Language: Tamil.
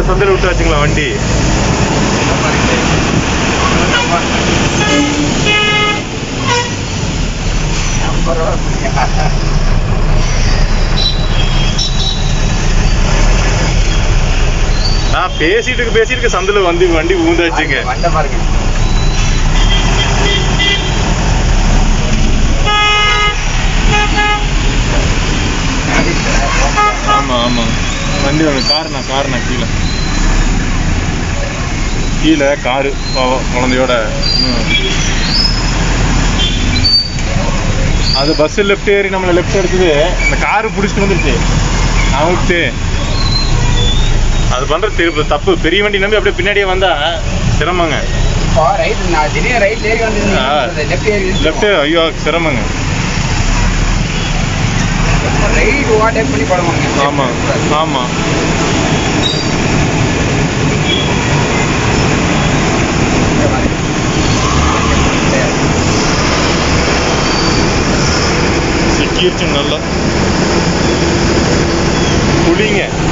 இந்த சந்தில விட்டு வச்சிங்களா வண்டி நான் பேசிட்டு சந்தில வந்து வண்டி ஊந்தாச்சுங்க வண்ட பாருங்க வண்டி ஒன்று காருண்ணா கீழே காரு பாவம் குழந்தையோட அது பஸ்ஸு லெஃப்ட் ஏறி நம்மளை லெஃப்ட் எடுத்தது அந்த காரு பிடிச்சிட்டு வந்துடுச்சு அவங்கட்டு அது பண்ணுற திருப்பி தப்பு பெரிய வண்டி நம்பி அப்படியே பின்னாடியே வந்தால் சிரமங்க ஐயோ சிரமங்க सिक्किर चुनला पुलिंग है